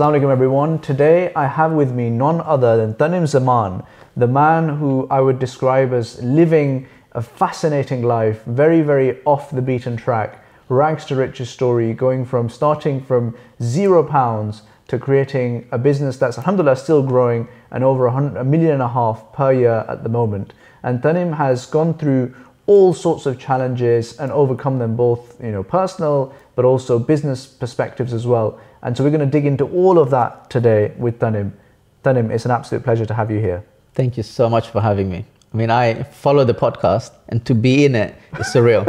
Assalamu alaikum everyone. Today I have with me none other than Tanim Zaman, the man who I would describe as living a fascinating life, very, very off the beaten track, rags to riches story, going from starting from £0 to creating a business that's alhamdulillah still growing and over $1.5 million per year at the moment. And Tanim has gone through all sorts of challenges and overcome them, both personal but also business perspectives as well. And so we're going to dig into all of that today with Tanim. Tanim, it's an absolute pleasure to have you here. Thank you so much for having me. I mean, I follow the podcast and to be in it is surreal.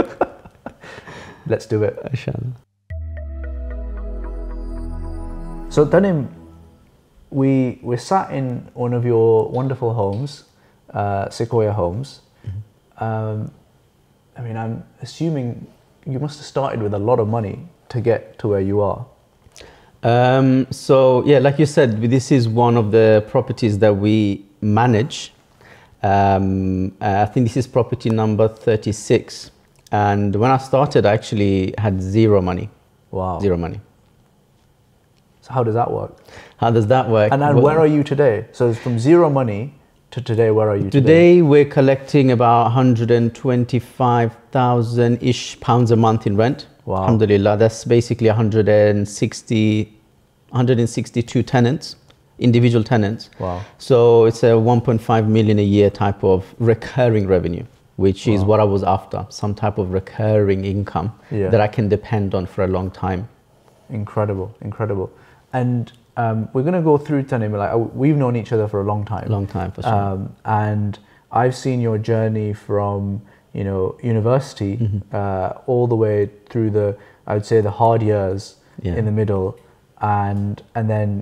Let's do it. Inshallah. So Tanim, we sat in one of your wonderful homes, Sequoia homes. Mm-hmm. I mean, I'm assuming you must have started with a lot of money to get to where you are. So yeah, like you said, this is one of the properties that we manage. I think this is property number 36. And when I started, I actually had zero money. Wow. Zero money. So how does that work? How does that work? And then where are you today? So from zero money to today, where are you today? Today, we're collecting about 125,000-ish pounds a month in rent. Wow. Alhamdulillah, that's basically 162 tenants, individual tenants. Wow. So it's a 1.5 million a year type of recurring revenue, which is what I was after, some type of recurring income that I can depend on for a long time. Incredible, incredible. And we're going to go through, Tanim, like, we've known each other for a long time. Long time, for sure. And I've seen your journey from university, mm-hmm. All the way through the, I would say, the hard years in the middle, and then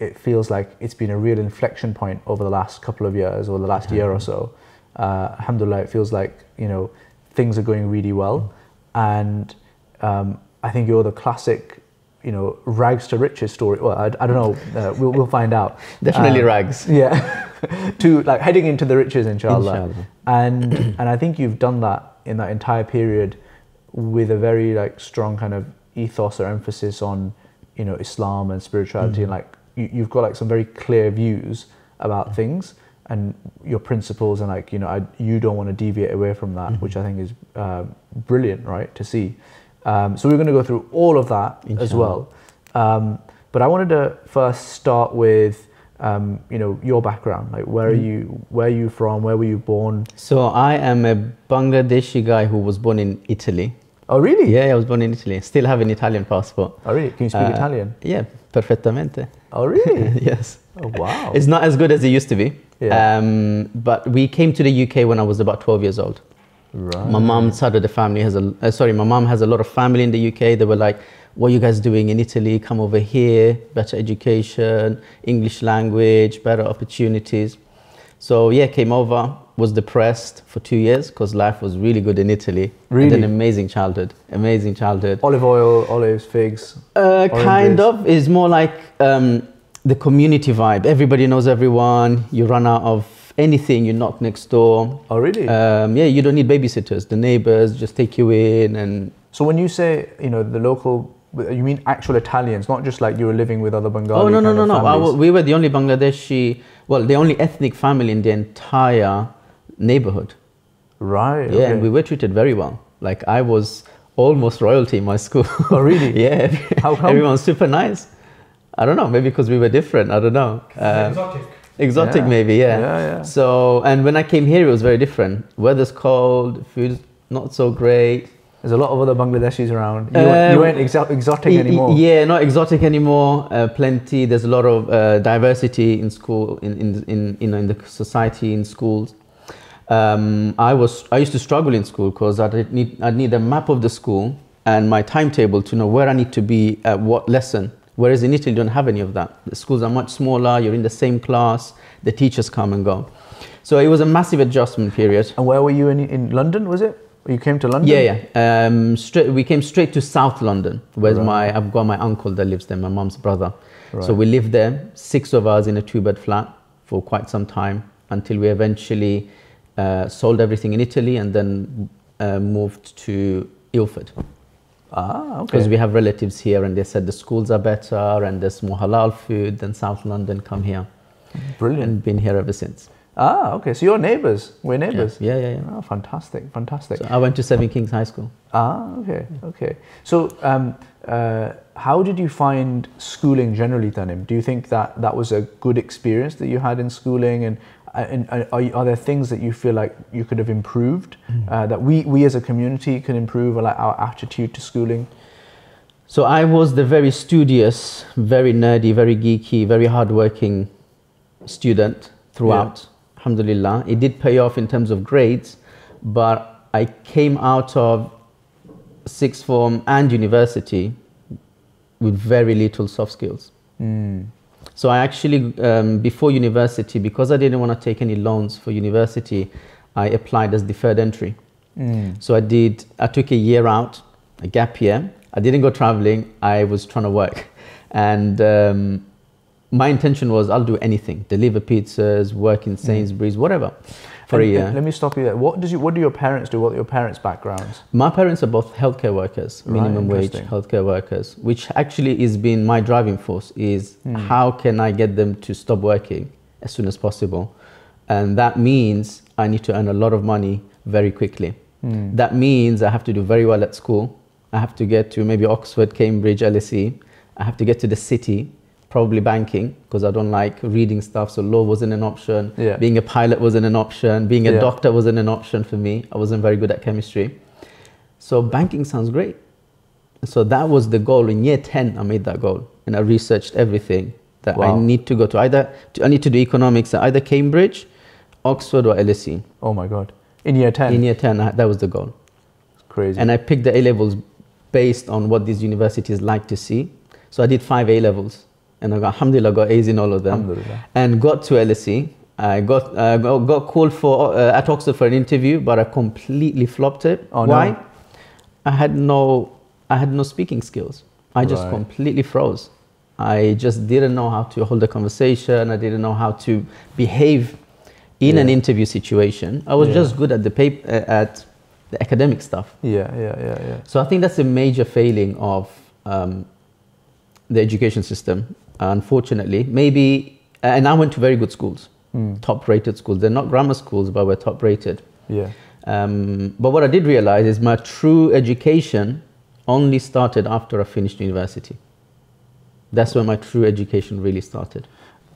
it feels like it's been a real inflection point over the last couple of years, or the last year or so. Alhamdulillah, it feels like things are going really well, and I think you're the classic rags to riches story. Well, I don't know. We'll find out. Definitely rags. Yeah. To like heading into the riches, inshallah. And I think you've done that in that entire period with a very strong kind of ethos or emphasis on Islam and spirituality, and you've got some very clear views about things and your principles, and you don't want to deviate away from that, which I think is brilliant, right, to see. So we're going to go through all of that as well, but I wanted to first start with your background, like where are you from, where were you born? So I am a Bangladeshi guy who was born in Italy. Oh really? Yeah, I was born in Italy. Still have an Italian passport. Oh really? Can you speak Italian? Yeah, perfettamente. Oh really? Yes. Oh wow. It's not as good as it used to be. Yeah. But we came to the UK when I was about 12 years old. Right. My mom's side of the family has a my mom has a lot of family in the UK. They were like, what are you guys doing in Italy? Come over here, better education, English language, better opportunities. So yeah, came over, was depressed for 2 years because life was really good in Italy. Really? And an amazing childhood, amazing childhood. Olive oil, olives, figs? Kind of, it's more like the community vibe. Everybody knows everyone, you run out of anything, you knock next door. Oh really? Yeah, you don't need babysitters, the neighbors just take you in. And so when you say, the local, you mean actual Italians, not just like you were living with other Bengali? Oh, no, no, no, no. We were the only Bangladeshi, well, the only ethnic family in the entire neighborhood. Right. Yeah, okay. And we were treated very well. Like, I was almost royalty in my school. Oh, really? Yeah. How come? Everyone's super nice. I don't know, maybe because we were different. I don't know. Exotic. Exotic, yeah. Maybe, yeah. Yeah, yeah. So, and when I came here, it was very different. Weather's cold, food's not so great. There's a lot of other Bangladeshis around. You weren't exotic anymore. Yeah, not exotic anymore. Plenty. There's a lot of diversity in school, in the society, in schools. I used to struggle in school because I'd need a map of the school and my timetable to know where I need to be at what lesson. Whereas in Italy, you don't have any of that. The schools are much smaller. You're in the same class. The teachers come and go. So it was a massive adjustment period. And where were you in London? Was it? You came to London? Yeah, yeah. We came straight to South London, where I've got my uncle that lives there, my mom's brother. Right. So we lived there, 6 of us in a 2-bed flat for quite some time until we eventually sold everything in Italy and then moved to Ilford. Ah, okay. Because we have relatives here and they said the schools are better and there's more halal food than South London, come here. Brilliant. And been here ever since. Ah, okay. So you're neighbours. We're neighbours. Yeah, yeah, yeah. Oh, fantastic, fantastic. So I went to Seven Kings High School. Ah, okay, okay. So how did you find schooling generally, Tanim? Do you think that that was a good experience that you had in schooling? And are there things that you feel like you could have improved, that we as a community can improve, or like our attitude to schooling? So I was the very studious, very nerdy, very geeky, very hardworking student throughout. Yeah. Alhamdulillah, it did pay off in terms of grades, but I came out of sixth form and university with very little soft skills. Mm. So I actually, before university, because I didn't want to take any loans for university, I applied as deferred entry. Mm. So I took a year out, a gap year. I didn't go traveling. I was trying to work. And my intention was I'll do anything, deliver pizzas, work in Sainsbury's, whatever, for a year. Let me stop you there. What do your parents do? What are your parents' backgrounds? My parents are both healthcare workers, minimum wage healthcare workers, which actually has been my driving force, is how can I get them to stop working as soon as possible? And that means I need to earn a lot of money very quickly. Mm. That means I have to do very well at school. I have to get to maybe Oxford, Cambridge, LSE. I have to get to the city. Probably banking, because I don't like reading stuff, so law wasn't an option. Yeah. Being a pilot wasn't an option. Being a doctor wasn't an option for me. I wasn't very good at chemistry. So banking sounds great. So that was the goal. In year 10, I made that goal. And I researched everything that I need to go to. I need to do economics at either Cambridge, Oxford or LSE. Oh my God. In year 10? In year 10, that was the goal. It's crazy. And I picked the A-levels based on what these universities like to see. So I did 5 A-levels. And I got, alhamdulillah, got A's in all of them. And got to LSE. I got called for, at Oxford for an interview, but I completely flopped it. Oh, why? No. I had no speaking skills. I just completely froze. I just didn't know how to hold a conversation. I didn't know how to behave in an interview situation. I was just good at the paper, at the academic stuff. Yeah, yeah, yeah, yeah. So I think that's a major failing of the education system. Unfortunately, maybe, and I went to very good schools, top-rated schools. They're not grammar schools, but we're top-rated. Yeah. But what I did realize is my true education only started after I finished university. That's when my true education really started.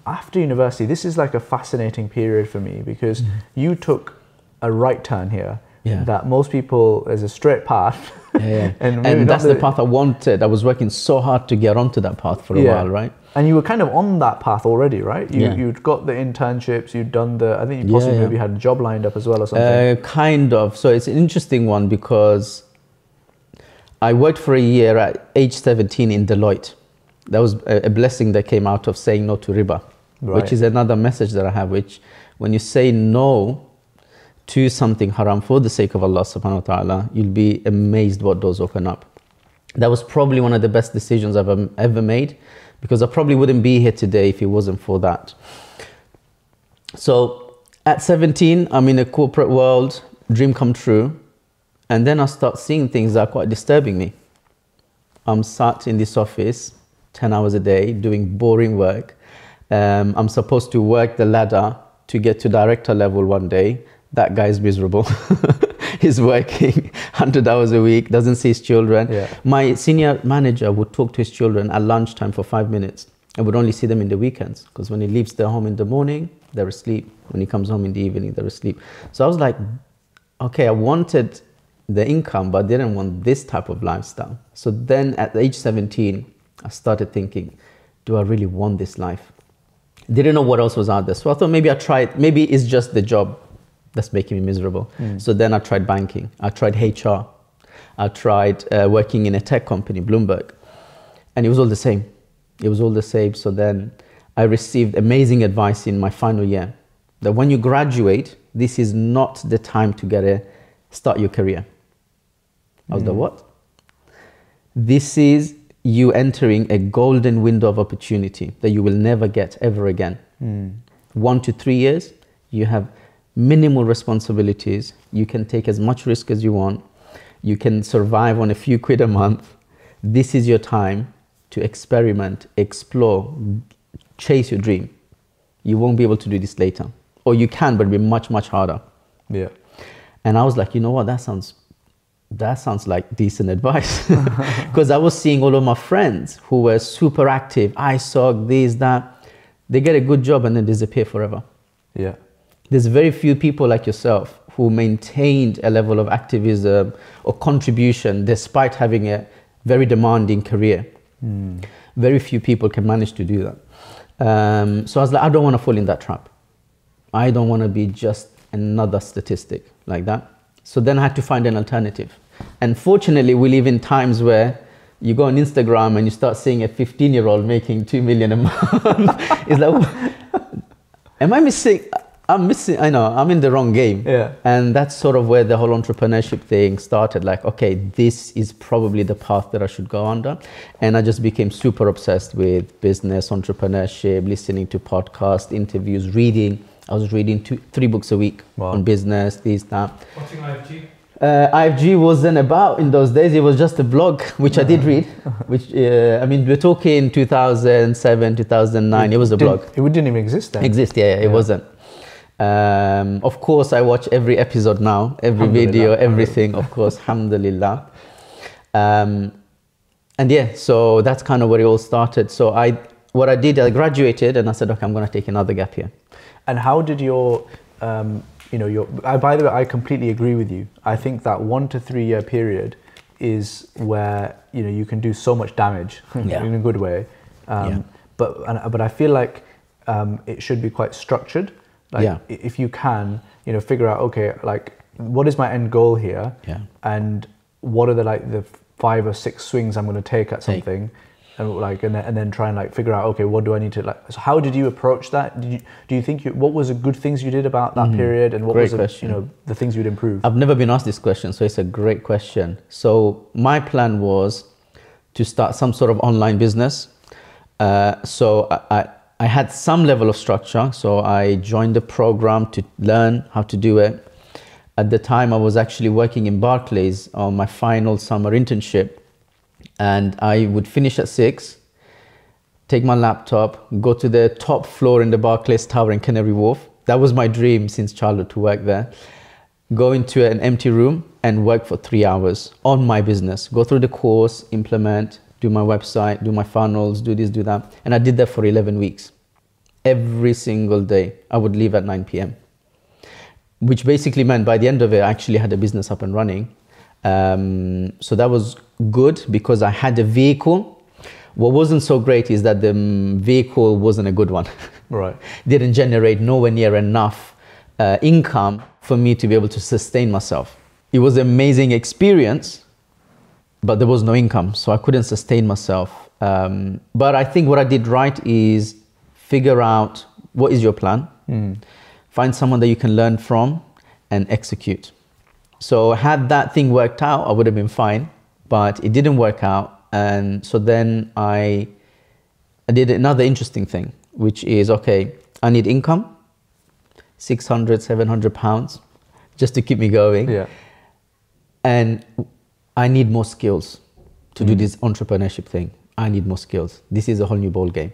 After university, this is like a fascinating period for me, because you took a right turn here. Yeah. That most people, there's a straight path. Yeah, yeah. and that's the path I wanted. I was working so hard to get onto that path for a while, right? And you were kind of on that path already, right? You'd got the internships, you'd done the, I think you possibly maybe had a job lined up as well or something. Kind of. So it's an interesting one, because I worked for a year at age 17 in Deloitte. That was a blessing that came out of saying no to riba, which is another message that I have, which when you say no to something haram for the sake of Allah subhanahu wa ta'ala, you'll be amazed what doors open up. That was probably one of the best decisions I've ever made, because I probably wouldn't be here today if it wasn't for that. So at 17, I'm in a corporate world, dream come true. And then I start seeing things that are quite disturbing me. I'm sat in this office 10 hours a day doing boring work. I'm supposed to work the ladder to get to director level one day. That guy is miserable. He's working 100 hours a week, doesn't see his children. Yeah. My senior manager would talk to his children at lunchtime for 5 minutes and would only see them in the weekends, because when he leaves their home in the morning, they're asleep. When he comes home in the evening, they're asleep. So I was like, okay, I wanted the income, but I didn't want this type of lifestyle. So then at age 17, I started thinking, do I really want this life? Didn't know what else was out there. So I thought maybe I tried, maybe it's just the job that's making me miserable. So then I tried banking, I tried HR, I tried working in a tech company, Bloomberg, and it was all the same. It was all the same. So then I received amazing advice in my final year that when you graduate, this is not the time to start your career. I was like, what? This is you entering a golden window of opportunity that you will never get ever again. 1 to 3 years, you have minimal responsibilities. You can take as much risk as you want. you can survive on a few quid a month. This is your time to experiment, explore, chase your dream. You won't be able to do this later. Or you can, but it'll be much, much harder. Yeah. And I was like, you know what, that sounds like decent advice. Because I was seeing all of my friends who were super active, ISOC, this, that. They get a good job and then disappear forever. Yeah. There's very few people like yourself who maintained a level of activism or contribution despite having a very demanding career. Mm. Very few people can manage to do that. So I was like, I don't want to fall in that trap. I don't want to be just another statistic like that. So then I had to find an alternative. And fortunately, we live in times where you go on Instagram and you start seeing a 15-year-old making 2 million a month. It's like, am I missing? I know, I'm in the wrong game. Yeah. And that's sort of where the whole entrepreneurship thing started. Like, okay, this is probably the path that I should go under. And I just became super obsessed with business, entrepreneurship, listening to podcasts, interviews, reading. I was reading 3 books a week. Wow. On business, this, that. Watching IFG? IFG wasn't about in those days. It was just a blog, which I did read. Which I mean, we're talking 2007, 2009. It was a blog. It didn't even exist then. It wasn't. Of course, I watch every episode now, every video, everything, of course, alhamdulillah. And yeah, so that's kind of where it all started. So I graduated and I said, okay, I'm going to take another gap year. And how did your, by the way, I completely agree with you. I think that 1 to 3 year period is where, you can do so much damage in a good way. But I feel like it should be quite structured. Like, yeah. If you can, figure out, okay, like, what is my end goal here? Yeah. And what are the 5 or 6 swings I'm going to take at something? And then try and figure out, okay, what do I need to so how did you approach that? What was the good things you did about that period, and what was the things you'd improve? I've never been asked this question, so it's a great question. So my plan was to start some sort of online business. So I had some level of structure, so I joined the program to learn how to do it. At the time, I was actually working in Barclays on my final summer internship, and I would finish at 6, take my laptop, go to the top floor in the Barclays Tower in Canary Wharf. That was my dream since childhood, to work there. Go into an empty room and work for 3 hours on my business, go through the course, implement, do my website, do my funnels, do this, do that. And I did that for 11 weeks. Every single day, I would leave at 9 p.m., which basically meant by the end of it, I actually had a business up and running. So that was good because I had a vehicle. What wasn't so great is that the vehicle wasn't a good one. Right. Didn't generate nowhere near enough income for me to be able to sustain myself. It was an amazing experience, but there was no income, so I couldn't sustain myself. But I think what I did right is figure out what is your plan, find someone that you can learn from, and execute. So had that thing worked out, I would have been fine, but it didn't work out. And so then I did another interesting thing, which is, okay, I need income, 600, 700 pounds, just to keep me going. Yeah. And I need more skills to do this entrepreneurship thing. I need more skills. This is a whole new ball game.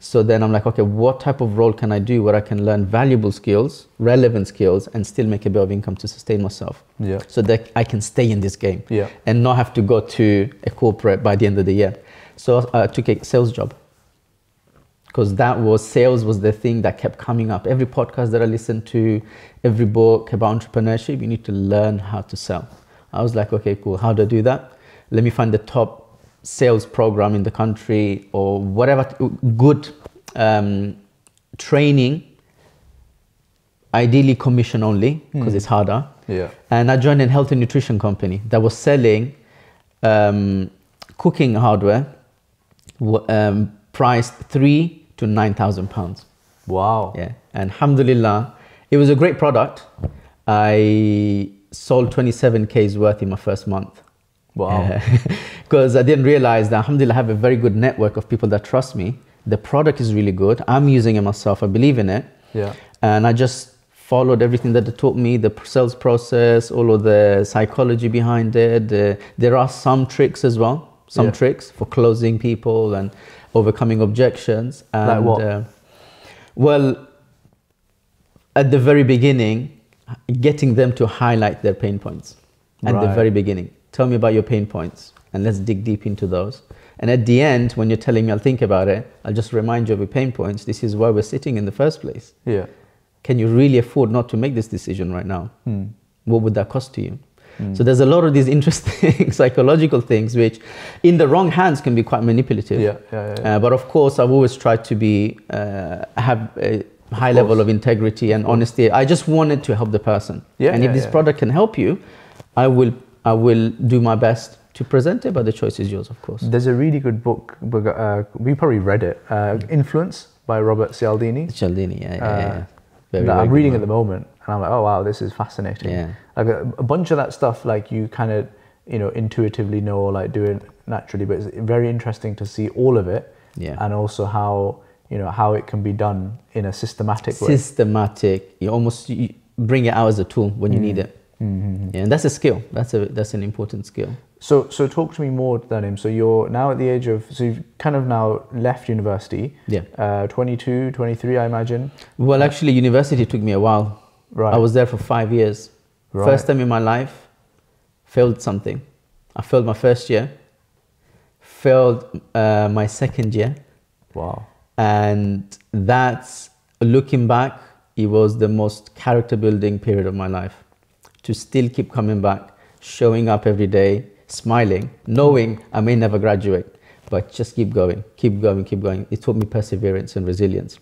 So then I'm like, okay, what type of role can I do where I can learn valuable skills, relevant skills, and still make a bit of income to sustain myself? Yeah. So that I can stay in this game. Yeah. And not have to go to a corporate by the end of the year. So I took a sales job, because sales was the thing that kept coming up. Every podcast that I listened to, every book about entrepreneurship, you need to learn how to sell. I was like, okay, cool. How do I do that? Let me find the top sales program in the country, or whatever good training, ideally commission only, because it's harder. Yeah. And I joined a health and nutrition company that was selling cooking hardware, priced 3,000 to 9,000 pounds. Wow. Yeah. And alhamdulillah, it was a great product. I sold 27K's worth in my first month. Wow. Because I didn't realize that, alhamdulillah, I have a very good network of people that trust me. The product is really good. I'm using it myself. I believe in it. Yeah. And I just followed everything that they taught me, the sales process, all of the psychology behind it. There are some tricks as well, some tricks for closing people and overcoming objections. And, like what? Well, at the very beginning, getting them to highlight their pain points. At the very beginning, tell me about your pain points and let's dig deep into those. And at the end, when you're telling me, I'll think about it, I'll just remind you of your pain points. This is why we're sitting in the first place. Yeah. Can you really afford not to make this decision right now? Mm. What would that cost to you? Mm. So there's a lot of these interesting psychological things, which in the wrong hands can be quite manipulative. But of course, I've always tried to be, have a high level of integrity and honesty. I just wanted to help the person. And if this product can help you, I will do my best to present it, but the choice is yours, of course. There's a really good book, we probably read it, Influence by Robert Cialdini. That I'm reading at the moment, and I'm like, oh wow, this is fascinating. Like a bunch of that stuff, like you kind of, you know, intuitively know or like do it naturally, but it's very interesting to see all of it, and also how, you know, how it can be done in a systematic way. You almost bring it out as a tool when you need it. And that's a skill. That's an important skill. So talk to me more, Tanim. So you're now at the age of, so you've kind of now left university. 22, 23, I imagine. Well, actually, university took me a while. I was there for 5 years. First time in my life, failed something. I failed my first year, failed my second year. Wow. And that's, looking back, it was the most character-building period of my life. To still keep coming back, showing up every day, smiling, knowing I may never graduate, but just keep going, keep going, keep going. It taught me perseverance and resilience,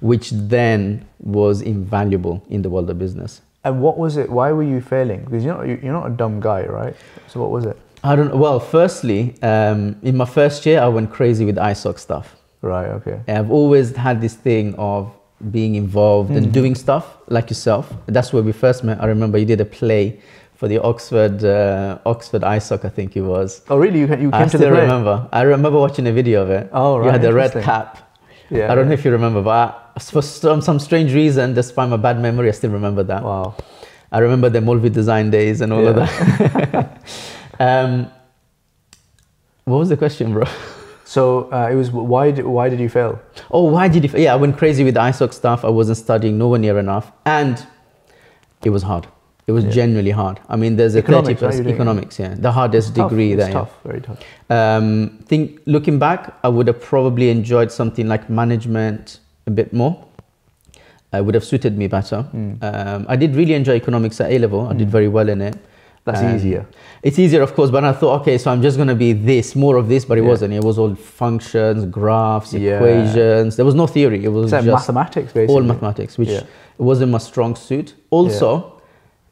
which then was invaluable in the world of business. And what was it? Why were you failing? Because you're not a dumb guy, right? So what was it? I don't know. Well, firstly, in my first year, I went crazy with ISOC stuff. Right, okay. And I've always had this thing of being involved and doing stuff like yourself. That's where we first met. I remember you did a play for the Oxford ISOC, I think it was. Oh, really? You came to the play? I still remember. I remember watching a video of it. Oh, right. You had the red cap. Yeah. I don't know if you remember, but for some strange reason, despite my bad memory, I still remember that. Wow. I remember the Molvi design days and all of that. What was the question, bro? So it was, why did you fail? Oh, why did you fail? Yeah, I went crazy with the ISOC stuff. I wasn't studying nowhere near enough. And it was hard. It was genuinely hard. I mean, there's a 30% economics, the hardest degree there. It's tough, very tough. Looking back, I would have probably enjoyed something like management a bit more. It would have suited me better. I did really enjoy economics at A level. I did very well in it. That's easier. It's easier, of course, but I thought, okay, so I'm just going to be this, more of this, but it wasn't. It was all functions, graphs, equations. There was no theory. It was just mathematics, basically. All mathematics, which wasn't my strong suit. Also,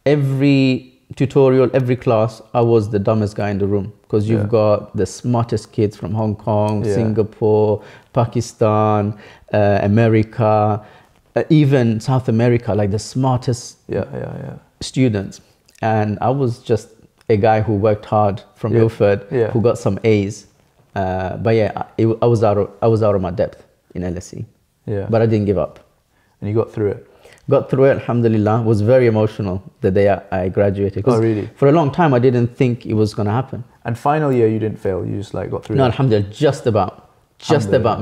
every tutorial, every class, I was the dumbest guy in the room, because you've got the smartest kids from Hong Kong, Singapore, Pakistan, America, even South America, like the smartest students. And I was just a guy who worked hard from Ilford, who got some A's. But yeah, I was out of my depth in LSE. But I didn't give up. And you got through it? Got through it, alhamdulillah. Was very emotional the day I graduated. Oh, really? For a long time, I didn't think it was going to happen. And final year, you didn't fail? You just like got through it? No, alhamdulillah, just about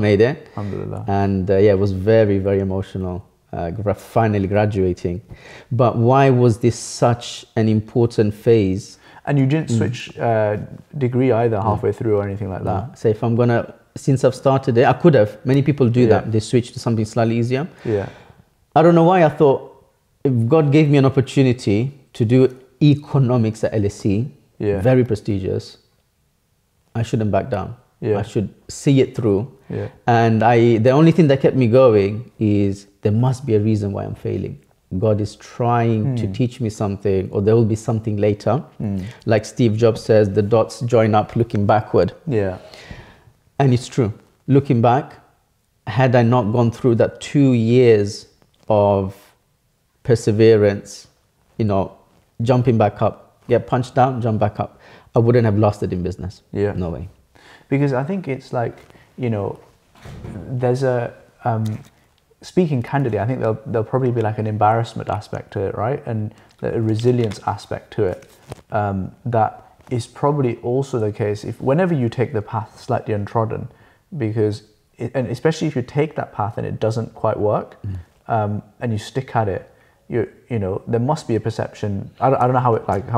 made it. Alhamdulillah. And yeah, it was very, very emotional. Finally graduating. But why was this such an important phase? And you didn't switch degree either halfway through or anything like that? So if I'm going to, since I've started it, I could have. Many people do that. They switch to something slightly easier. I don't know why I thought, if God gave me an opportunity to do economics at LSE, very prestigious, I shouldn't back down. I should see it through. And the only thing that kept me going is there must be a reason why I'm failing. God is trying to teach me something, or there will be something later. Like Steve Jobs says, the dots join up looking backward. And it's true. Looking back, had I not gone through that 2 years of perseverance, you know, jumping back up, get punched down, jump back up, I wouldn't have lost it in business. No way. Because I think it's like, you know, there's a speaking candidly, I think there'll probably be like an embarrassment aspect to it, right? And a resilience aspect to it. That is probably also the case if whenever you take the path slightly untrodden, because and especially if you take that path and it doesn't quite work, and you stick at it, you know, there must be a perception. I don't know how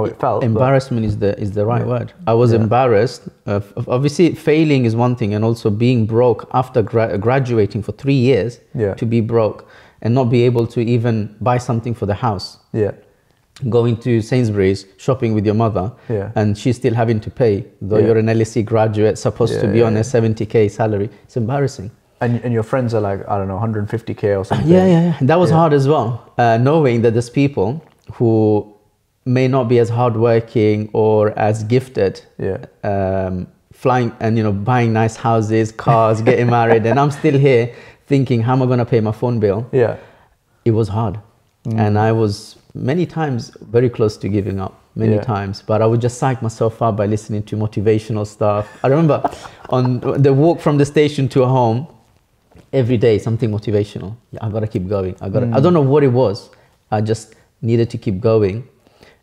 it felt. Embarrassment is the right word. I was embarrassed. Obviously, failing is one thing, and also being broke after graduating for 3 years, to be broke and not be able to even buy something for the house. Yeah. Going to Sainsbury's, shopping with your mother, and she's still having to pay, though you're an LSE graduate, supposed to be on a 70k salary. It's embarrassing. And your friends are like, I don't know, 150k or something. Yeah. That was hard as well, knowing that there's people who may not be as hardworking or as gifted, flying and, you know, buying nice houses, cars, getting married, and I'm still here thinking, how am I going to pay my phone bill? Yeah. It was hard. And I was many times very close to giving up, many times, but I would just psych myself up by listening to motivational stuff. I remember on the walk from the station to home, every day something motivational. I've got to keep going. I don't know what it was. I just needed to keep going.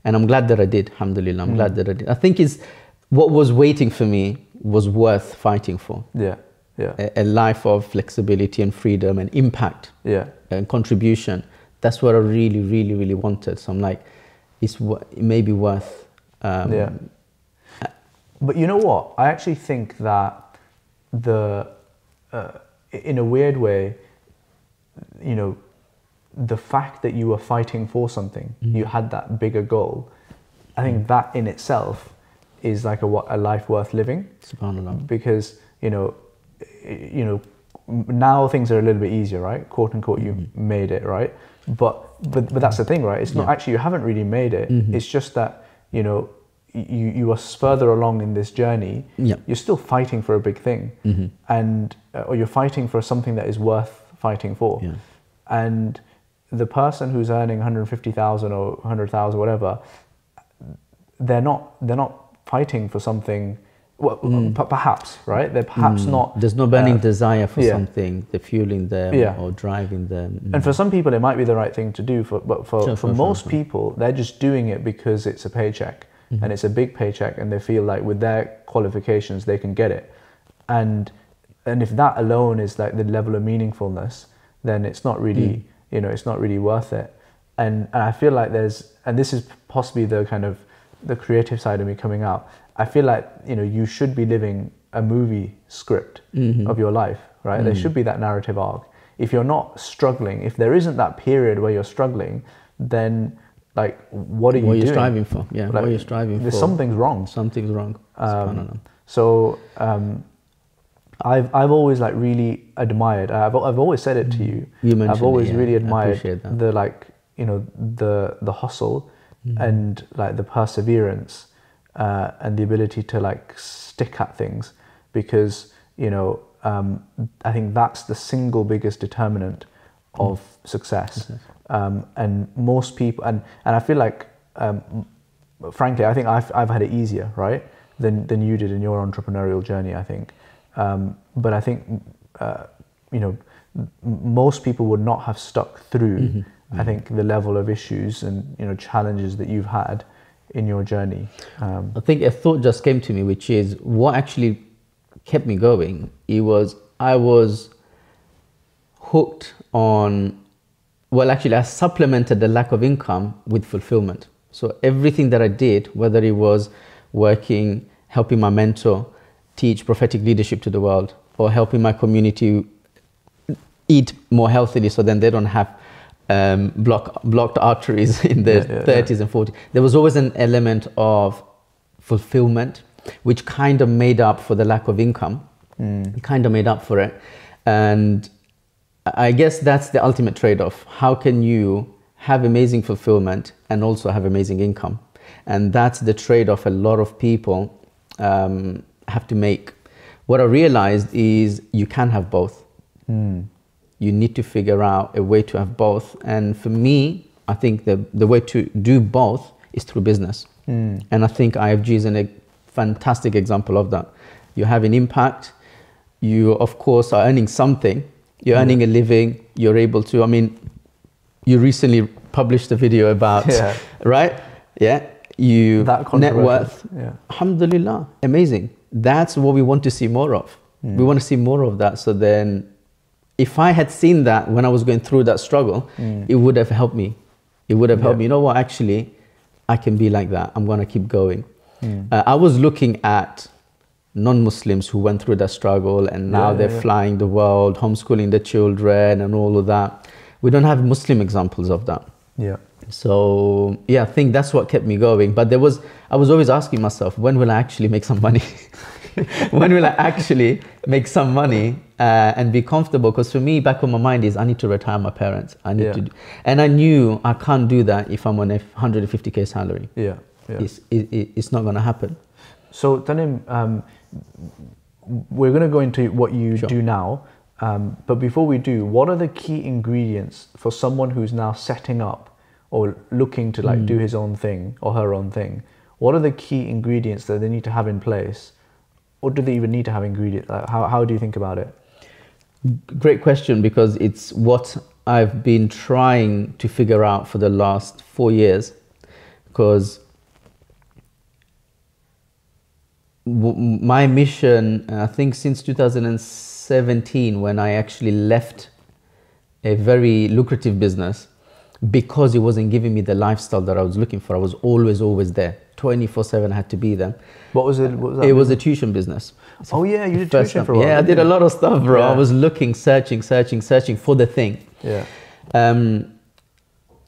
And I'm glad that I did, alhamdulillah. I'm glad that I did. I think it's what was waiting for me was worth fighting for. A life of flexibility and freedom and impact and contribution. That's what I really, really, really wanted. So I'm like, it may be worth. But you know what? I actually think that in a weird way, you know, the fact that you were fighting for something, you had that bigger goal. I think that in itself is like a life worth living. SubhanAllah. Because you know, now things are a little bit easier, right? Quote unquote, you made it, right? But that's the thing, right? It's not actually, you haven't really made it. It's just that, you know, you are further along in this journey. You're still fighting for a big thing, and or you're fighting for something that is worth fighting for. And the person who's earning 150,000 or 100,000, whatever, they're not fighting for something. Well, perhaps, right? They're perhaps not. There's no burning desire for something. They're fueling them or driving them. And for some people, it might be the right thing to do. But for most people, they're just doing it because it's a paycheck and it's a big paycheck, and they feel like with their qualifications they can get it. And if that alone is like the level of meaningfulness, then it's not really you know, it's not really worth it. And I feel like this is possibly the kind of the creative side of me coming out. I feel like, you know, you should be living a movie script of your life, right? There should be that narrative arc. If you're not struggling, if there isn't that period where you're struggling, then like, what are you striving for? Yeah, like, what are you striving for? Something's wrong. Something's wrong. I've always like really admired. I've always said it to you. You mentioned. I've always really admired the like, you know, the hustle and like the perseverance. And the ability to like stick at things, because you know I think that's the single biggest determinant of success. And most people, and I feel like frankly, I think I've had it easier, right, than you did in your entrepreneurial journey. I think, but I think you know, most people would not have stuck through. I think the level of issues and, you know, challenges that you've had in your journey. I think a thought just came to me, which is what actually kept me going. It was, I was hooked on, well, actually I supplemented the lack of income with fulfillment. So everything that I did, whether it was working, helping my mentor teach prophetic leadership to the world, or helping my community eat more healthily so then they don't have blocked arteries in their 30s and 40s. There was always an element of fulfillment, which kind of made up for the lack of income. It kind of made up for it. And I guess that's the ultimate trade-off. How can you have amazing fulfillment and also have amazing income? And that's the trade-off a lot of people have to make. What I realized is you can have both. You need to figure out a way to have both. And for me, I think the way to do both is through business. And I think IFG is a fantastic example of that. You have an impact. You, of course, are earning something. You're earning a living. you're able to, I mean, you recently published a video about, yeah. right? Yeah. You, that net worth, yeah. alhamdulillah, amazing. That's what we want to see more of. Mm. We want to see more of that. So then if I had seen that when I was going through that struggle, mm. it would have helped me. It would have helped me. You know what, actually, I can be like that. I'm going to keep going. Mm. I was looking at non-Muslims who went through that struggle and now they're flying the world, homeschooling their children and all of that. We don't have Muslim examples of that. Yeah. So yeah, I think that's what kept me going. But there was, I was always asking myself, when will I actually make some money? When will I actually make some money and be comfortable? Because for me, back on my mind is I need to retire my parents. I need to, do, and I knew I can't do that if I'm on a 150K salary. Yeah, yeah. It's not going to happen. So Tanim, we're going to go into what you do now. But before we do, what are the key ingredients for someone who's now setting up or looking to like do his own thing or her own thing? What are the key ingredients that they need to have in place? Or do they even need to have ingredients? How do you think about it? Great question, because it's what I've been trying to figure out for the last 4 years. Because my mission, I think since 2017, when I actually left a very lucrative business, because it wasn't giving me the lifestyle that I was looking for. I was always there. 24/7 I had to be there. What was it? What was that? It was a tuition business. So oh yeah, you did tuition for a while. Yeah, I did a lot of stuff, bro. Yeah. I was looking, searching for the thing. Yeah.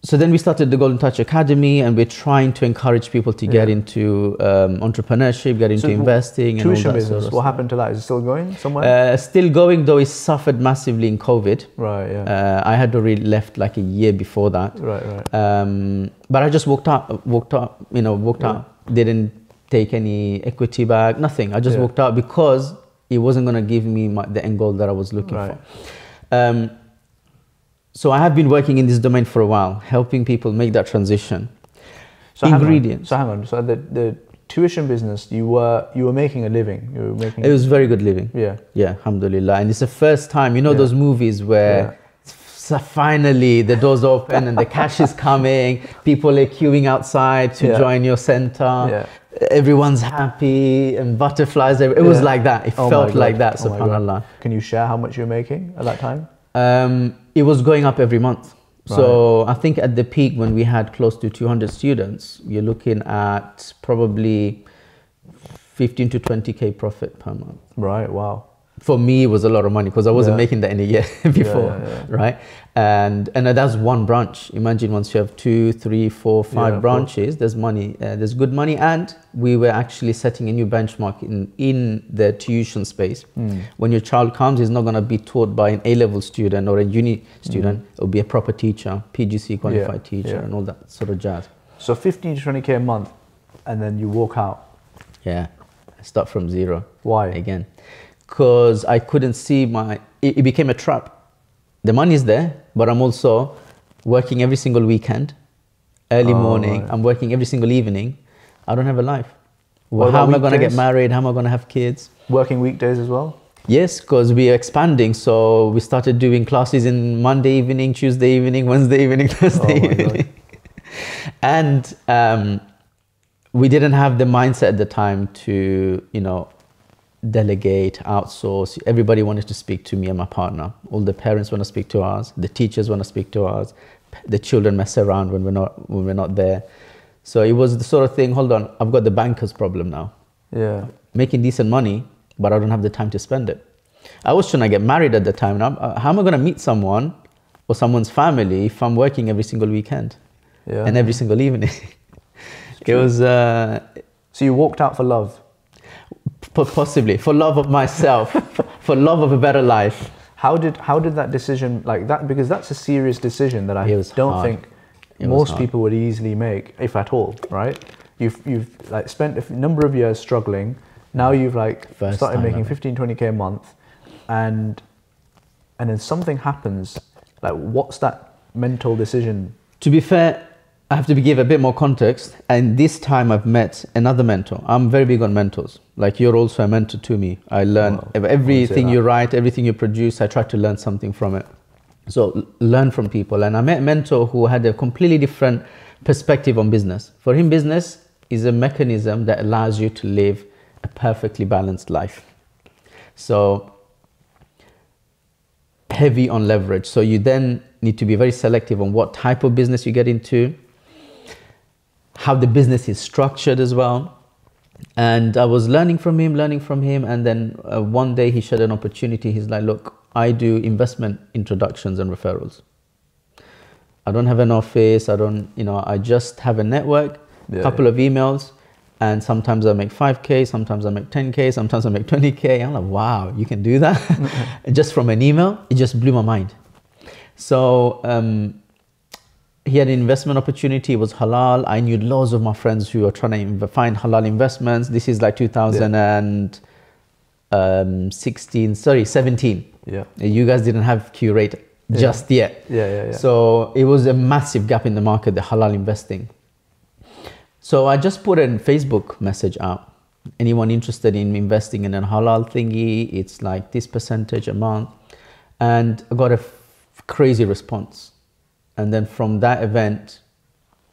So then we started the Golden Touch Academy, and we're trying to encourage people to get into entrepreneurship, get into investing. Tuition and all that business, sort of what happened to that? Is it still going somewhere? Still going, though it suffered massively in COVID. Right, yeah. I had already left like a year before that. Right, right. But I just walked out, didn't take any equity back, nothing. I just walked out because it wasn't going to give me the end goal that I was looking for. So I have been working in this domain for a while, helping people make that transition. So ingredients. So the tuition business, you were making a living. You were making. It was very good living. Yeah. Yeah. Alhamdulillah. And it's the first time. You know those movies where finally the doors open and the cash is coming. People are queuing outside to join your center. Yeah. Everyone's happy and butterflies. It was like that. It felt like that. Subhanallah. Can you share how much you were making at that time? It was going up every month. Right. So I think at the peak when we had close to 200 students, you're looking at probably 15 to 20K profit per month. Right, wow. For me, it was a lot of money because I wasn't making that in a year before, right? And that's one branch. Imagine once you have 2, 3, 4, 5 branches, there's money, there's good money. And we were actually setting a new benchmark in the tuition space. Mm. When your child comes, he's not going to be taught by an A-level student or a uni student. Mm. It'll be a proper teacher, PGC qualified teacher and all that sort of jazz. So 15 to 20K a month and then you walk out. Yeah, I start from zero. Why? Again. Because I couldn't see it became a trap. The money's there, but I'm also working every single weekend, early morning. Right. I'm working every single evening. I don't have a life. Well, how am I going to get married? How am I going to have kids? Working weekdays as well? Yes, because we are expanding. So we started doing classes in Monday evening, Tuesday evening, Wednesday evening, Thursday evening. And we didn't have the mindset at the time to, you know, delegate, outsource. Everybody wanted to speak to me and my partner. All the parents want to speak to us. The teachers want to speak to us. The children mess around when we're not there. So it was the sort of thing, hold on, I've got the banker's problem now. Yeah. I'm making decent money, but I don't have the time to spend it. I was trying to get married at the time. How am I going to meet someone or someone's family if I'm working every single weekend and every single evening? It was... So you walked out for love? Possibly for love of myself, for love of a better life. How did that decision like that? Because that's a serious decision that I don't think most people would easily make, if at all. Right? You've like spent a number of years struggling. Now you've like started making 15, 20K a month, and then something happens. Like what's that mental decision? To be fair, I have to give a bit more context, and this time I've met another mentor. I'm very big on mentors. Like you're also a mentor to me. I learn everything you write, everything you produce. I try to learn something from it. So learn from people. And I met a mentor who had a completely different perspective on business. For him, business is a mechanism that allows you to live a perfectly balanced life. So heavy on leverage. So you then need to be very selective on what type of business you get into, how the business is structured as well. And I was learning from him. And then one day he shared an opportunity. He's like, look, I do investment introductions and referrals. I don't have an office. I don't, you know, I just have a network, a couple of emails. And sometimes I make 5K, sometimes I make 10K, sometimes I make 20K. I'm like, wow, you can do that? Mm-hmm. Just from an email, it just blew my mind. So he had an investment opportunity, it was halal. I knew loads of my friends who were trying to find halal investments. This is like 2017. Yeah. You guys didn't have Curate just yet. Yeah. So it was a massive gap in the market, the halal investing. So I just put a Facebook message out. Anyone interested in investing in a halal thingy, it's like this percentage a month. And I got a crazy response. And then from that event,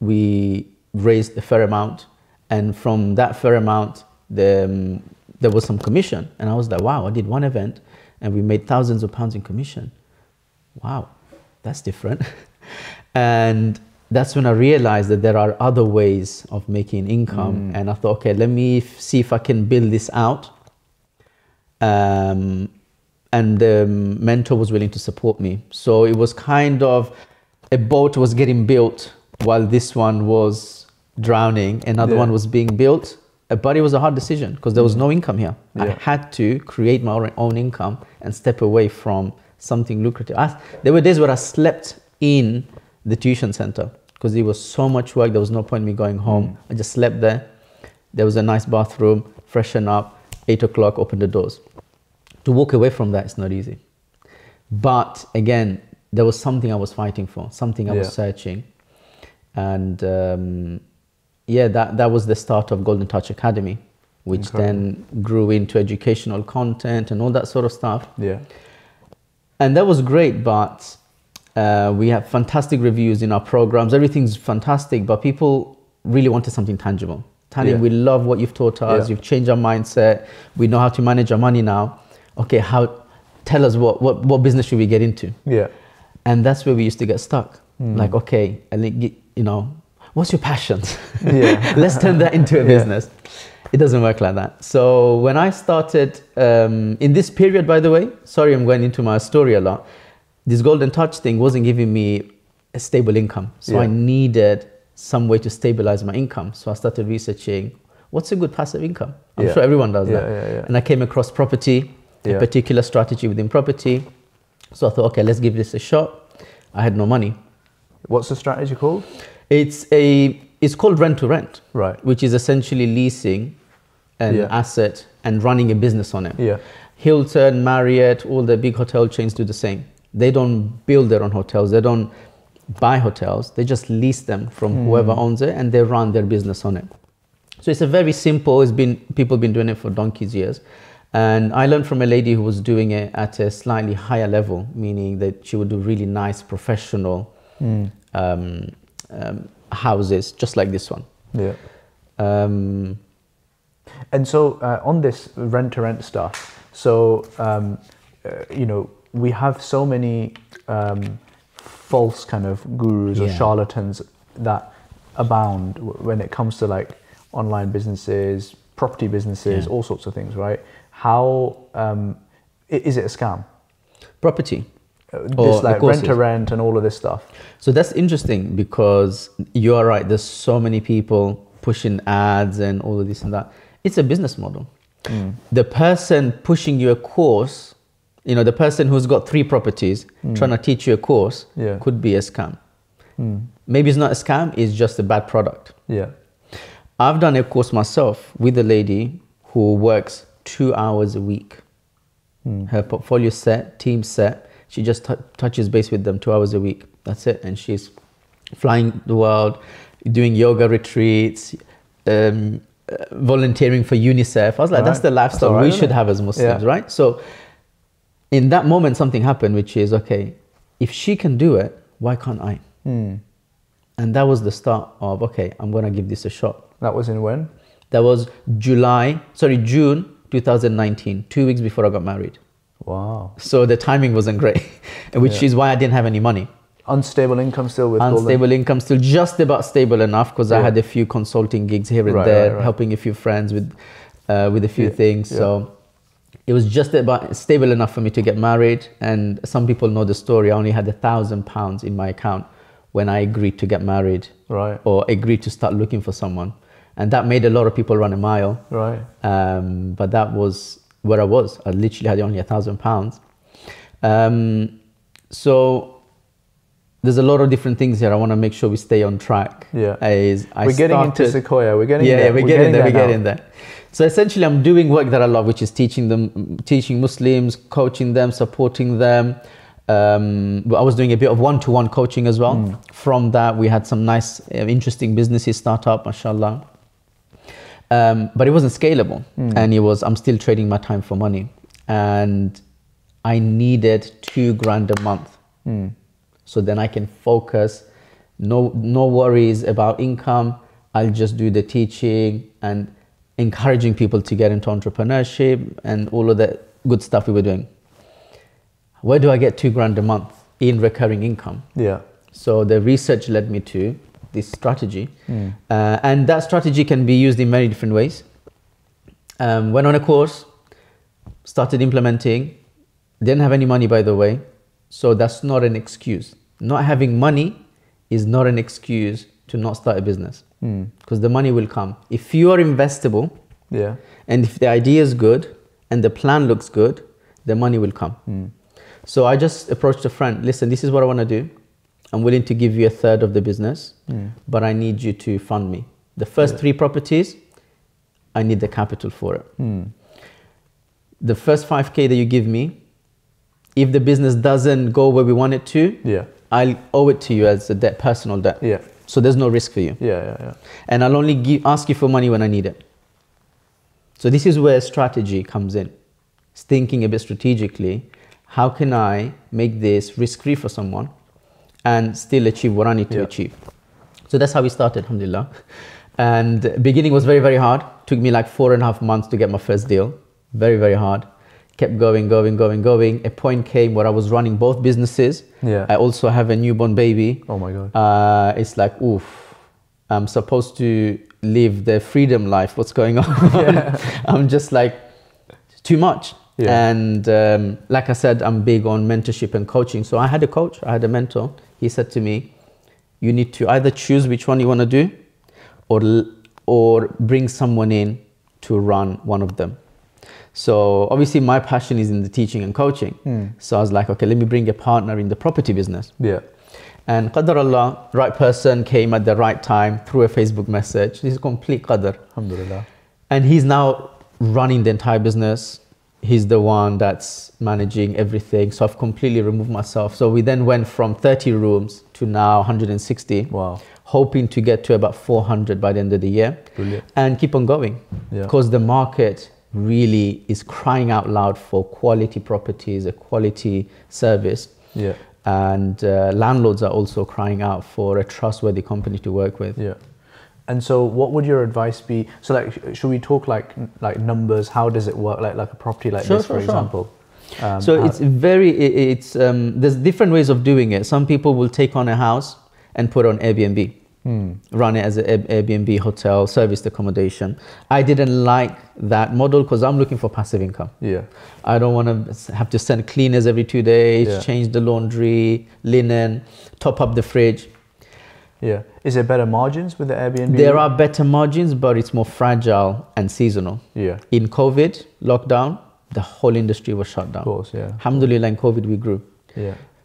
we raised a fair amount. And from that fair amount, there was some commission. And I was like, wow, I did one event and we made thousands of pounds in commission. Wow, that's different. And that's when I realized that there are other ways of making income. And I thought, okay, let me see if I can build this out. And the mentor was willing to support me. So it was kind of a boat was getting built while this one was drowning. Another one was being built. But it was a hard decision because there was no income here. I had to create my own income and step away from something lucrative. There were days where I slept in the tuition center, because it was so much work, there was no point in me going home. I just slept there. There was a nice bathroom, freshen up, 8 o'clock, open the doors. To walk away from that, it's not easy. But again, there was something I was fighting for, something I was searching. And that was the start of Golden Touch Academy, which then grew into educational content and all that sort of stuff. Yeah. And that was great, but we have fantastic reviews in our programs. Everything's fantastic, but people really wanted something tangible. Tanim, we love what you've taught us. You've changed our mindset. We know how to manage our money now. Okay, tell us what business should we get into? Yeah. And that's where we used to get stuck. Like, okay, what's your passion? Let's turn that into a business. It doesn't work like that. So when I started, in this period, by the way, sorry, I'm going into my story a lot. This Golden Touch thing wasn't giving me a stable income. So I needed some way to stabilize my income. So I started researching, what's a good passive income? I'm sure everyone does that. And I came across property, a particular strategy within property. So I thought, okay, let's give this a shot. I had no money. What's the strategy called? It's called rent to rent, right? Which is essentially leasing an asset and running a business on it. Yeah. Hilton, Marriott, all the big hotel chains do the same. They don't build their own hotels. They don't buy hotels. They just lease them from whoever owns it, and they run their business on it. So it's a very simple, people have been doing it for donkey's years. And I learned from a lady who was doing it at a slightly higher level, meaning that she would do really nice professional houses, just like this one. Yeah. And so on this rent-to-rent stuff, so, we have so many false kind of gurus or charlatans that abound when it comes to like online businesses, property businesses, all sorts of things, right? How, is it a scam? Property? This like rent to rent and all of this stuff. So that's interesting because you are right, there's so many people pushing ads and all of this and that. It's a business model. The person pushing you a course, the person who's got 3 properties trying to teach you a course could be a scam. Maybe it's not a scam, it's just a bad product. Yeah. I've done a course myself with a lady who works 2 hours a week. Her portfolio set, team set, she just touches base with them 2 hours a week. That's it. And she's flying the world, doing yoga retreats, volunteering for UNICEF. I was like, that's the lifestyle we should have as Muslims, right? So in that moment, something happened, which is, okay, if she can do it, why can't I? Mm. And that was the start of, okay, I'm going to give this a shot. That was in when? That was June 2019, 2 weeks before I got married. Wow. So the timing wasn't great, which is why I didn't have any money. Unstable income still with Golden. Unstable income still just about stable enough, because I had a few consulting gigs here and there, helping a few friends with a few things. So it was just about stable enough for me to get married. And some people know the story. I only had £1,000 in my account when I agreed to get married, or agreed to start looking for someone. And that made a lot of people run a mile. But that was where I was. I literally had only £1,000. So there's a lot of different things here. I want to make sure we stay on track. We're getting into Sequoia. We're getting there. So essentially, I'm doing work that I love, which is teaching Muslims, coaching them, supporting them. I was doing a bit of one-to-one coaching as well. From that, we had some nice, interesting businesses start up, mashallah. But it wasn't scalable, and it was, I'm still trading my time for money, and I needed £2,000 a month. So then I can focus, no worries about income. I'll just do the teaching and encouraging people to get into entrepreneurship and all of that good stuff we were doing. Where do I get £2,000 a month in recurring income? Yeah. So the research led me to this strategy, and that strategy can be used in many different ways. Went on a course, started implementing, didn't have any money, by the way. So that's not an excuse. Not having money is not an excuse to not start a business, because the money will come. If you are investable, and if the idea is good and the plan looks good, the money will come. So I just approached a friend. Listen, this is what I want to do. I'm willing to give you 1/3 of the business, but I need you to fund me. The first 3 properties, I need the capital for it. The first 5K that you give me, if the business doesn't go where we want it to, I'll owe it to you as a debt, personal debt. So there's no risk for you. And I'll only ask you for money when I need it. So this is where strategy comes in. It's thinking a bit strategically. How can I make this risk-free for someone and still achieve what I need to achieve? So that's how we started, alhamdulillah. And beginning was very, very hard. Took me like 4.5 months to get my first deal. Very, very hard. Kept going, going, going, going. A point came where I was running both businesses. I also have a newborn baby. Oh my God. It's like, oof, I'm supposed to live the freedom life. What's going on? I'm just like, too much. And like I said, I'm big on mentorship and coaching. So I had a coach, I had a mentor. He said to me, you need to either choose which one you want to do or bring someone in to run one of them. So obviously my passion is in the teaching and coaching. So I was like, okay, let me bring a partner in the property business. And Qadar Allah, right person came at the right time through a Facebook message. This is complete Qadar. Alhamdulillah. And he's now running the entire business. He's the one that's managing everything. So I've completely removed myself. So we then went from 30 rooms to now 160. Wow. Hoping to get to about 400 by the end of the year. Brilliant. And keep on going. Because the market really is crying out loud for quality properties, a quality service. And landlords are also crying out for a trustworthy company to work with. And so what would your advice be? So like, should we talk like numbers? How does it work? Like a property like this, for example. So it's very, there's different ways of doing it. Some people will take on a house and put on Airbnb, run it as an Airbnb hotel, serviced accommodation. I didn't like that model because I'm looking for passive income. I don't want to have to send cleaners every 2 days, change the laundry, linen, top up the fridge. Is there better margins with the Airbnb? There are better margins, but it's more fragile and seasonal. In COVID lockdown, the whole industry was shut down. Of course, alhamdulillah, in COVID we grew.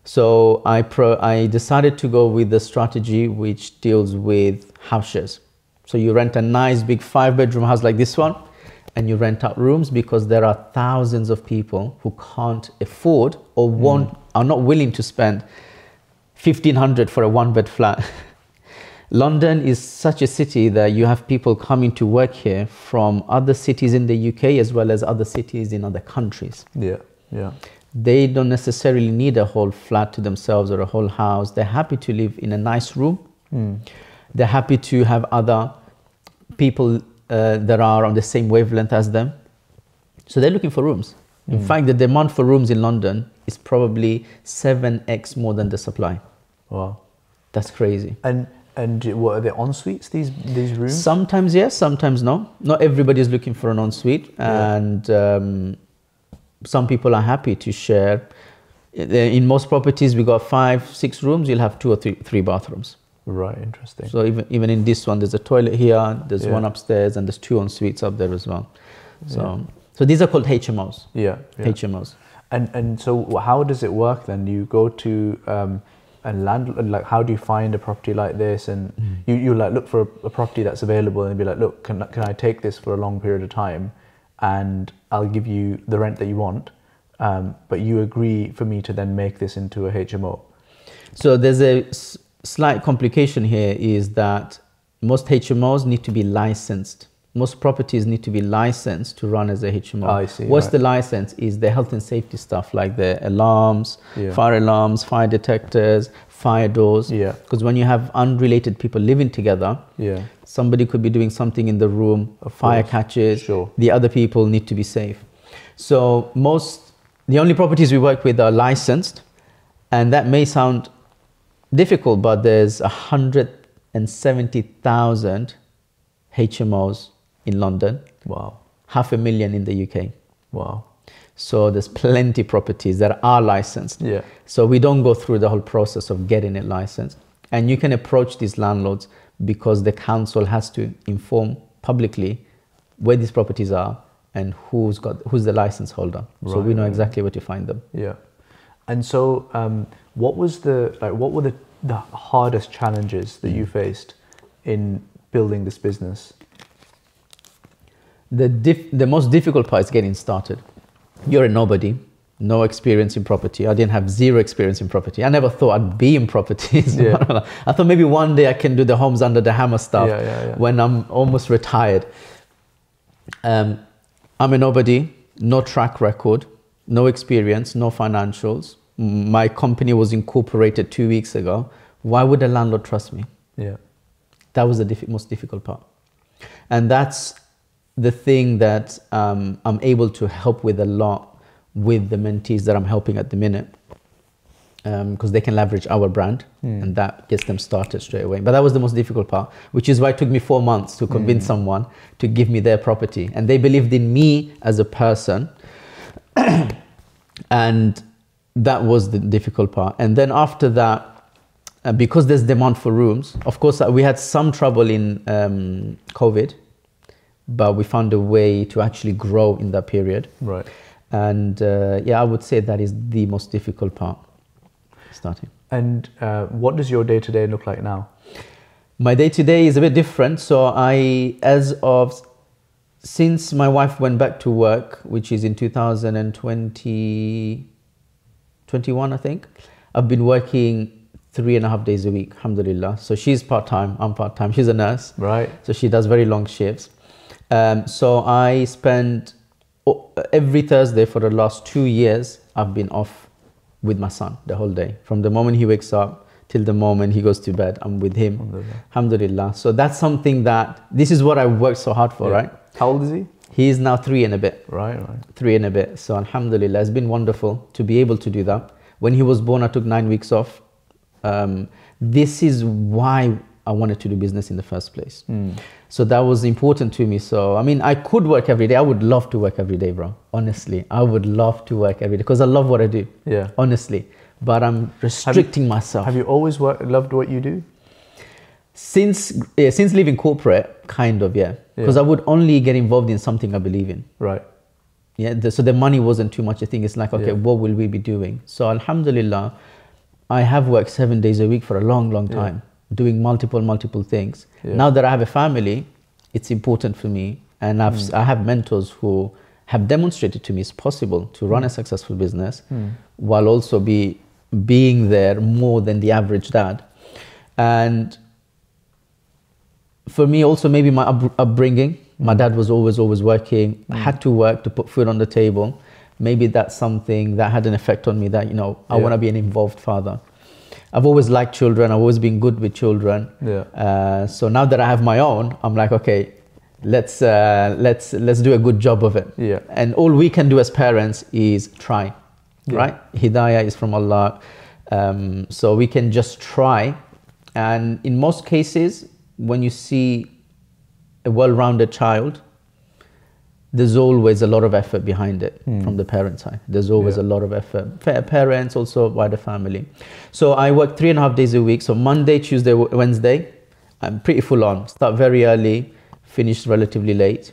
So I decided to go with the strategy which deals with house shares. So you rent a nice big 5-bedroom house like this one, and you rent out rooms because there are thousands of people who can't afford or are not willing to spend 1,500 for a 1-bed flat. London is such a city that you have people coming to work here from other cities in the UK as well as other cities in other countries. They don't necessarily need a whole flat to themselves or a whole house. They're happy to live in a nice room. Mm. They're happy to have other people that are on the same wavelength as them. So they're looking for rooms. Mm. In fact, the demand for rooms in London is probably 7x more than the supply. Wow. That's crazy. And what are the en-suites, these rooms? Sometimes yes, sometimes no. Not everybody is looking for an en-suite. Yeah. And some people are happy to share. In most properties, we got 5, 6 rooms. You'll have 2 or 3 bathrooms. Right, interesting. So even in this one, there's a toilet here, there's one upstairs, and there's 2 en-suites up there as well. So, so these are called HMOs. Yeah, yeah. HMOs. And so how does it work then? You go to and landlord, like, how do you find a property like this? And you like look for a property that's available and be like, look, can I take this for a long period of time, and I'll give you the rent that you want, but you agree for me to then make this into a HMO. So there's a slight complication here, is that most HMOs need to be licensed. Most properties need to be licensed to run as a HMO. I see. What's the license is the health and safety stuff, like the alarms, fire alarms, fire detectors, fire doors. Yeah. Because when you have unrelated people living together, somebody could be doing something in the room, fire catches. Sure. The other people need to be safe. So the only properties we work with are licensed, and that may sound difficult, but there's 170,000 HMOs in London. Wow. 500,000 in the UK. Wow. So there's plenty of properties that are licensed. Yeah. So we don't go through the whole process of getting it licensed. And you can approach these landlords because the council has to inform publicly where these properties are and who's the license holder. Right. So we know exactly where to find them. Yeah. And so what were the hardest challenges that you faced in building this business? The most difficult part is getting started. You're a nobody, no experience in property. I didn't have zero experience in property. I never thought I'd be in properties. Yeah. I thought maybe one day I can do the homes under the hammer stuff when I'm almost retired. I'm a nobody, no track record, no experience, no financials. My company was incorporated 2 weeks ago. Why would a landlord trust me? Yeah. That was the most difficult part. And that's the thing that I'm able to help with a lot with the mentees that I'm helping at the minute, because they can leverage our brand and that gets them started straight away. But that was the most difficult part, which is why it took me 4 months to convince someone to give me their property. And they believed in me as a person. And that was the difficult part. And then after that, because there's demand for rooms, of course, we had some trouble in COVID, but we found a way to actually grow in that period. Right. And yeah, I would say that is the most difficult part, starting. And what does your day-to-day look like now? My day-to-day is a bit different. So since my wife went back to work, which is in 2021, I think, I've been working 3.5 days a week, alhamdulillah. So she's part-time, I'm part-time. She's a nurse. Right. So she does very long shifts. So I spend every Thursday for the last 2 years, I've been off with my son the whole day. From the moment he wakes up till the moment he goes to bed, I'm with him, alhamdulillah. So that's something this is what I worked so hard for, right? How old is he? He is now 3 and a bit. Right, right. 3 and a bit. So alhamdulillah, it's been wonderful to be able to do that. When he was born, I took 9 weeks off. This is why I wanted to do business in the first place. So that was important to me. So, I mean, I could work every day. I would love to work every day, bro. Honestly, I would love to work every day because I love what I do. Yeah. Honestly. But I'm restricting myself. Have you always loved what you do? Since leaving corporate, kind of, yeah. Because I would only get involved in something I believe in. Right. Yeah. So the money wasn't too much a thing. It's like, okay, what will we be doing? So, alhamdulillah, I have worked 7 days a week for a long, long time, doing multiple things. Yeah. Now that I have a family, it's important for me. And I have mentors who have demonstrated to me it's possible to run a successful business while also being there more than the average dad. And for me also, maybe my upbringing, my dad was always working. I had to work to put food on the table. maybe that's something that had an effect on me, that, you know, I want to be an involved father. I've always liked children. I've always been good with children. Yeah. So now that I have my own, I'm like, okay, let's do a good job of it. Yeah. And all we can do as parents is try, right? Hidayah is from Allah. So we can just try. And in most cases, when you see a well-rounded child, there's always a lot of effort behind it from the parent side. There's always a lot of effort. Parents, also wider family. So I work 3.5 days a week. So Monday, Tuesday, Wednesday, I'm pretty full on. Start very early, finish relatively late.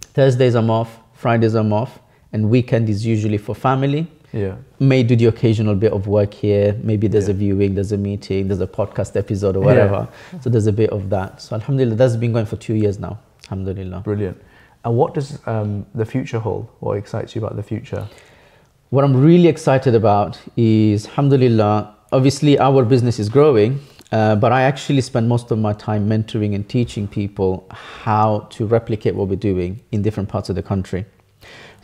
Thursdays I'm off, Fridays I'm off, and weekend is usually for family. Yeah. May do the occasional bit of work here. Maybe there's a viewing, there's a meeting, there's a podcast episode or whatever. Yeah. So there's a bit of that. So alhamdulillah, that's been going for 2 years now. Alhamdulillah. Brilliant. And what does the future hold? What excites you about the future? What I'm really excited about is, alhamdulillah, obviously our business is growing, but I actually spend most of my time mentoring and teaching people how to replicate what we're doing in different parts of the country.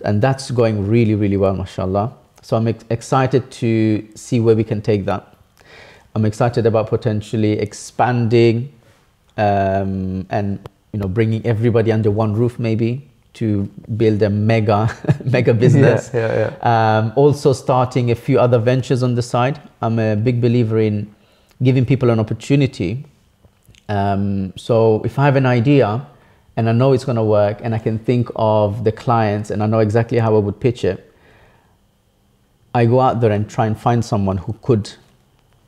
And that's going really, really well, mashallah. So I'm excited to see where we can take that. I'm excited about potentially expanding and bringing everybody under one roof, maybe to build a mega business. Also starting a few other ventures on the side. I'm a big believer in giving people an opportunity. So if I have an idea and I know it's going to work and I can think of the clients and I know exactly how I would pitch it, I go out there and try and find someone who could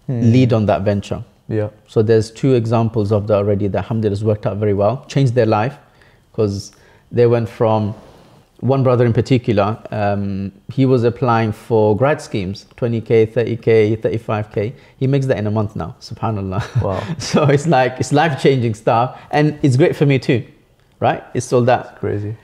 lead on that venture. Yeah. So there's 2 examples of that already that alhamdulillah has worked out very well, changed their life, because they went from, one brother in particular, he was applying for grad schemes, 20K, 30K, 35K. He makes that in a month now, subhanAllah. Wow. So it's like, it's life-changing stuff, and it's great for me too, right? It's all that. That's crazy.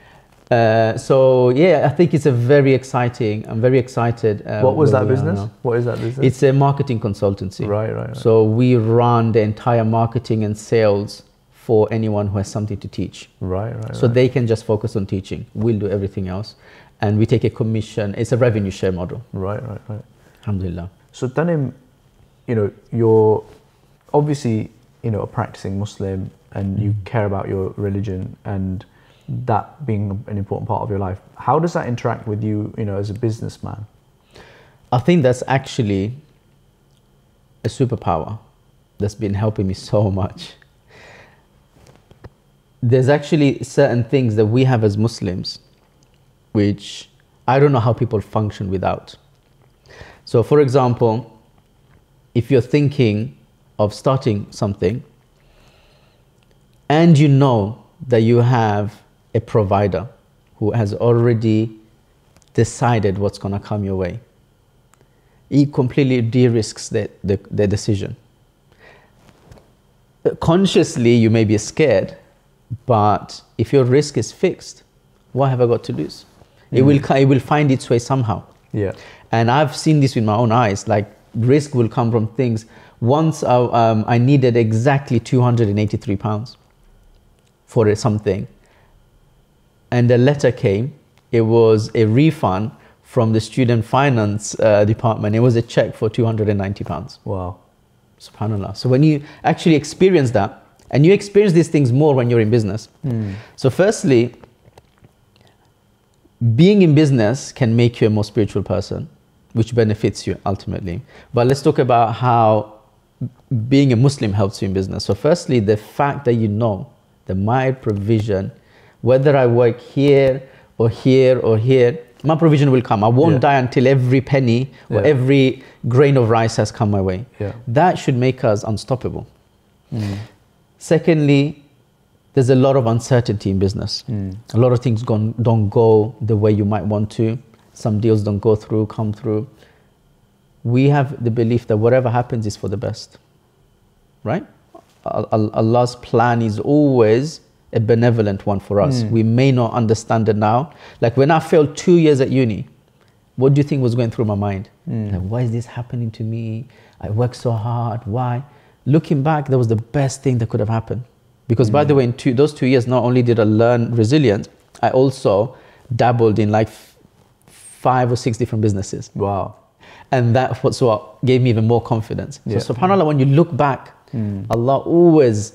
So yeah, I think it's a very exciting, I'm very excited. What was that business? What is that business? It's a marketing consultancy. Right. So we run the entire marketing and sales for anyone who has something to teach. Right. So they can just focus on teaching. We'll do everything else. And we take a commission. It's a revenue share model. Right. Alhamdulillah. So Tanim, you're obviously, a practicing Muslim and you care about your religion and that being an important part of your life. How does that interact with you, as a businessman? I think that's actually a superpower that's been helping me so much. There's actually certain things that we have as Muslims, which I don't know how people function without. So for example, if you're thinking of starting something and you know that you have a provider who has already decided what's going to come your way, it completely de-risks the decision. Consciously, you may be scared, but if your risk is fixed, what have I got to lose? It will find its way somehow. Yeah. And I've seen this with my own eyes, like risk will come from things. Once I needed exactly £283 for something, and a letter came. It was a refund from the student finance department. It was a check for £290. Wow. SubhanAllah. So when you actually experience that, and you experience these things more when you're in business. So firstly, being in business can make you a more spiritual person, which benefits you ultimately. But let's talk about how being a Muslim helps you in business. So firstly, the fact that you know that my provision, whether I work here or here or here, my provision will come. I won't die until every penny or every grain of rice has come my way. Yeah. That should make us unstoppable. Secondly, there's a lot of uncertainty in business. A lot of things don't go the way you might want to. Some deals don't go through, come through. We have the belief that whatever happens is for the best, right? Allah's plan is always a benevolent one for us. We may not understand it now. Like when I failed 2 years at uni, what do you think was going through my mind? Like, why is this happening to me? I work so hard, why? Looking back, that was the best thing that could have happened. Because by the way, in those 2 years, not only did I learn resilience, I also dabbled in like 5 or 6 different businesses. Wow. And that's what gave me even more confidence. So subhanAllah, when you look back, Allah always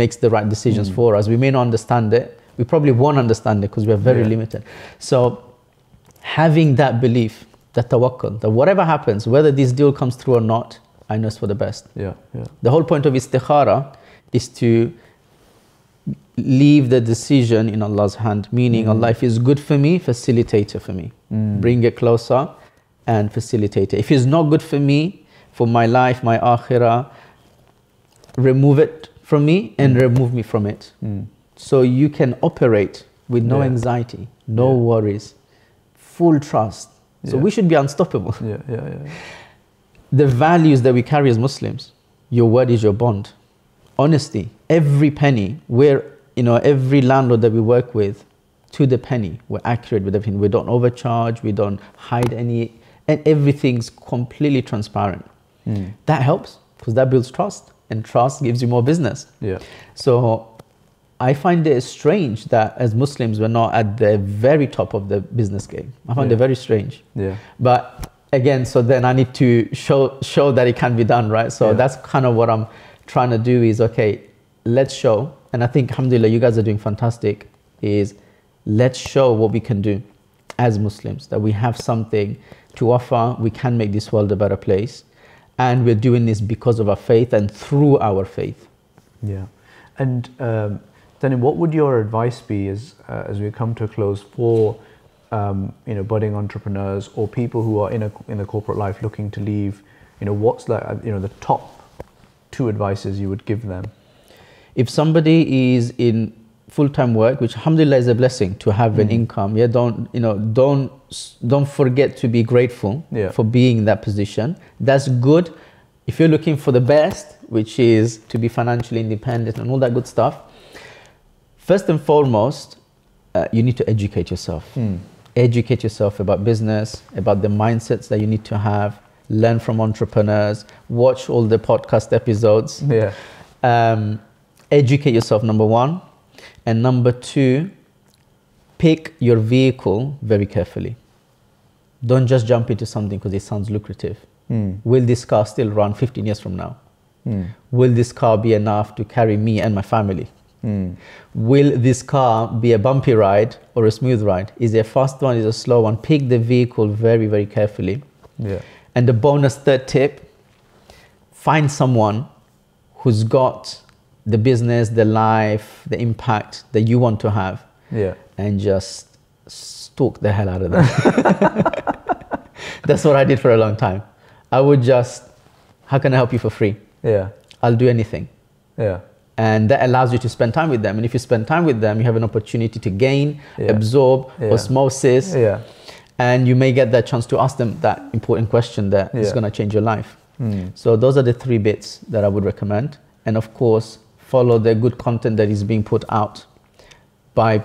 makes the right decisions for us. We may not understand it. We probably won't understand it because we are very limited. So having that belief, that tawakkul, that whatever happens, whether this deal comes through or not, I know it's for the best. The whole point of istikhara is to leave the decision in Allah's hand, meaning Allah, if it's good for me, facilitate it for me. Bring it closer and facilitate it. If it's not good for me, for my life, my akhirah, remove it from me and remove me from it. So you can operate with no anxiety, no worries, full trust. So we should be unstoppable. The values that we carry as Muslims, your word is your bond. Honesty, every penny, every landlord that we work with, to the penny, we're accurate with everything. We don't overcharge, we don't hide any, and everything's completely transparent. That helps because that builds trust, and trust gives you more business. So I find it strange that as Muslims, we're not at the very top of the business game. I find it very strange. But again, so then I need to show that it can be done, right? So that's kind of what I'm trying to do is, okay, let's show. And I think, alhamdulillah, you guys are doing fantastic, is let's show what we can do as Muslims, that we have something to offer. We can make this world a better place. And we're doing this because of our faith and through our faith. And Tanim, what would your advice be as we come to a close for budding entrepreneurs or people who are in the corporate life looking to leave? What's the top 2 advices you would give them? If somebody is in full-time work, which alhamdulillah is a blessing to have an income, don't forget to be grateful for being in that position. That's good. If you're looking for the best, which is to be financially independent and all that good stuff, first and foremost, you need to educate yourself. Educate yourself about business, about the mindsets that you need to have, learn from entrepreneurs, watch all the podcast episodes. Educate yourself, number 1. And number 2, pick your vehicle very carefully. Don't just jump into something because it sounds lucrative. Will this car still run 15 years from now? Will this car be enough to carry me and my family? Will this car be a bumpy ride or a smooth ride? Is it a fast one? Is it a slow one? Pick the vehicle very, very carefully. And the bonus 3rd tip, find someone who's got the business, the life, the impact that you want to have. And just stalk the hell out of them. That's what I did for a long time. I would just, how can I help you for free? I'll do anything. And that allows you to spend time with them. And if you spend time with them, you have an opportunity to gain, absorb, osmosis. And you may get that chance to ask them that important question that is going to change your life. So those are the 3 bits that I would recommend. And of course, follow the good content that is being put out by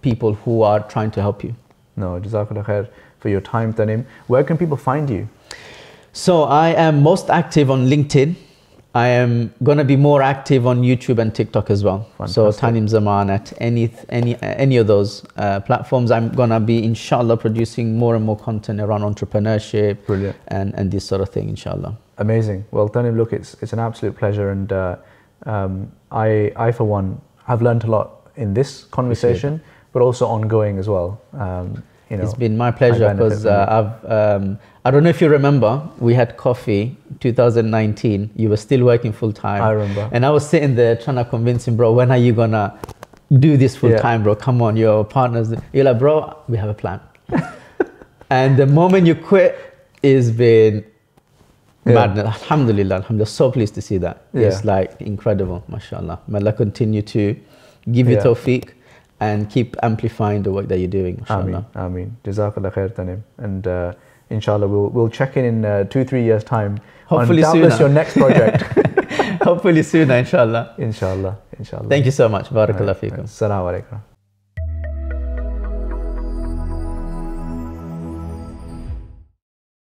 people who are trying to help you. Jazakallah khair for your time, Tanim. Where can people find you? So I am most active on LinkedIn. I am going to be more active on YouTube and TikTok as well. So Tanim Zaman at any of those platforms. I'm going to be, inshallah, producing more and more content around entrepreneurship and this sort of thing, inshallah. Amazing. Well, Tanim, look, it's an absolute pleasure. And I, for one, have learned a lot in this conversation, but also ongoing as well. It's been my pleasure because I don't know if you remember, we had coffee 2019. You were still working full time. I remember. And I was sitting there trying to convince him, bro, when are you going to do this full time, bro? Come on, your partners. You're like, bro, we have a plan. And the moment you quit, it's been madness. Alhamdulillah. So pleased to see that. It's like incredible, mashallah. May Allah continue to give you tawfiq. And keep amplifying the work that you're doing, inshallah. Ameen. Jazakallah khair, Tanim. And inshallah, we'll check in 2-3 years' time. Hopefully sooner. Doubtless your next project. Hopefully sooner, inshallah. Inshallah. Thank you so much. Barakallah feekum. Assalamu alaikum.